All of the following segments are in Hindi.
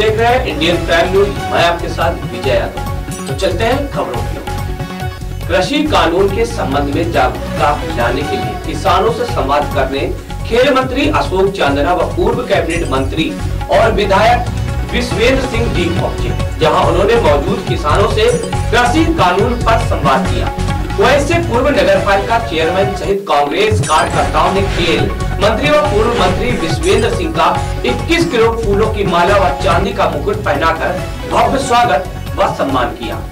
देख रहे हैं इंडियन प्राइम न्यूज, मैं आपके साथ विजय यादव। तो चलते हैं खबरों की ओर। कृषि कानून के संबंध में जागरूकता फैलाने के लिए किसानों से संवाद करने खेल मंत्री अशोक चंदना व पूर्व कैबिनेट मंत्री और विधायक विश्वेंद्र सिंह डीग पहुँचे, जहाँ उन्होंने मौजूद किसानों से कृषि कानून पर संवाद किया। वैसे पूर्व नगरपालिका चेयरमैन सहित कांग्रेस कार्यकर्ताओं ने खेल मंत्री व पूर्व मंत्री विश्वेंद्र सिंह का 21 किलो फूलों की माला व चांदी का मुकुट पहनाकर भव्य स्वागत व सम्मान किया।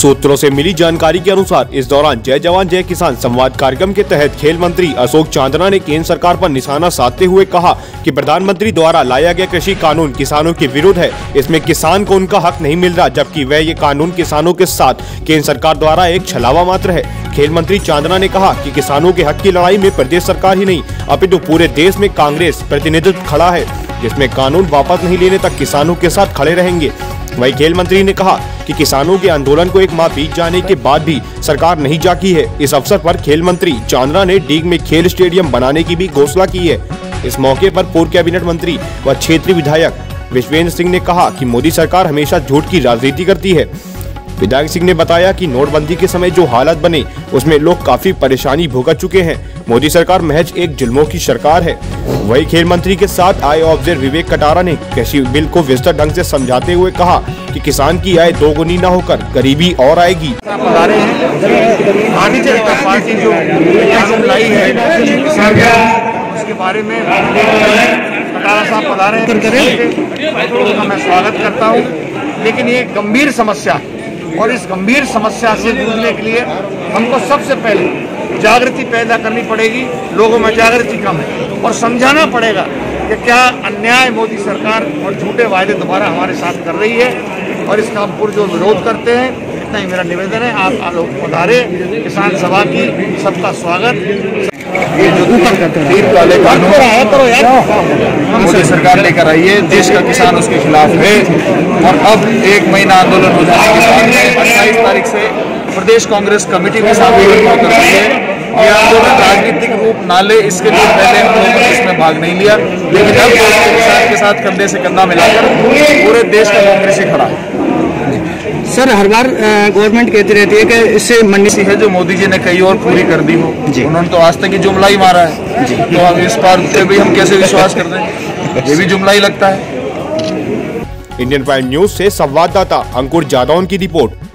सूत्रों से मिली जानकारी के अनुसार इस दौरान जय जवान जय किसान संवाद कार्यक्रम के तहत खेल मंत्री अशोक चांदना ने केंद्र सरकार पर निशाना साधते हुए कहा कि प्रधानमंत्री द्वारा लाया गया कृषि कानून किसानों के विरुद्ध है। इसमें किसान को उनका हक नहीं मिल रहा, जबकि वह ये कानून किसानों के साथ केंद्र सरकार द्वारा एक छलावा मात्र है। खेल मंत्री चांदना ने कहा कि किसानों के हक की लड़ाई में प्रदेश सरकार ही नहीं अपितु पूरे देश में कांग्रेस प्रतिनिधित्व खड़ा है, जिसमें कानून वापस नहीं लेने तक किसानों के साथ खड़े रहेंगे। वही खेल मंत्री ने कहा कि किसानों के आंदोलन को एक माह बीत जाने के बाद भी सरकार नहीं जागी है। इस अवसर पर खेल मंत्री चांदना ने डीग में खेल स्टेडियम बनाने की भी घोषणा की है। इस मौके पर पूर्व कैबिनेट मंत्री व क्षेत्रीय विधायक विश्वेंद्र सिंह ने कहा कि मोदी सरकार हमेशा झूठ की राजनीति करती है। विधायक सिंह ने बताया कि नोटबंदी के समय जो हालत बने उसमें लोग काफी परेशानी भुगत चुके हैं। मोदी सरकार महज एक जुल्मों की सरकार है। वही खेल मंत्री के साथ आए ऑब्जर्वर विवेक कटारा ने कृषि बिल को विस्तार ढंग से समझाते हुए कहा कि किसान की आय दोगुनी न होकर गरीबी और आएगी। उसके बारे में कटारा साहब पधारे हैं, मैं स्वागत करता हूँ, लेकिन ये गंभीर समस्या और इस गंभीर समस्या से जूझने के लिए हमको सबसे पहले जागृति पैदा करनी पड़ेगी। लोगों में जागृति कम है और समझाना पड़ेगा कि क्या अन्याय मोदी सरकार और झूठे वायदे दोबारा हमारे साथ कर रही है, और इसका हम पुरजोर विरोध करते हैं। इतना ही मेरा निवेदन है। आप लोग पधारे, किसान सभा की सबका स्वागत। ये जो वाले कानून मोदी सरकार लेकर आई है, देश का किसान उसके खिलाफ है। और अब एक महीना आंदोलन हो जाने के बाद 28 तारीख से प्रदेश कांग्रेस कमेटी के साथ कर रही है। ये आंदोलन राजनीतिक रूप ना ले, इसके लिए पहले उन्होंने इसमें भाग नहीं लिया, लेकिन अब किसान के साथ कंधे से कंधा मिलाकर पूरे देश का कांग्रेस ही खड़ा है। सर, हर बार गवर्नमेंट कहती रहती है कि इससे मंडी सी है जो मोदी जी ने कही और पूरी कर दी हो। उन्होंने तो आज तक ये जुमला ही मारा है, तो अब इस बार पे भी हम कैसे विश्वास कर रहे हैं, ये भी जुमला ही लगता है। इंडियन प्राइम न्यूज से संवाददाता अंकुर जादौन की रिपोर्ट।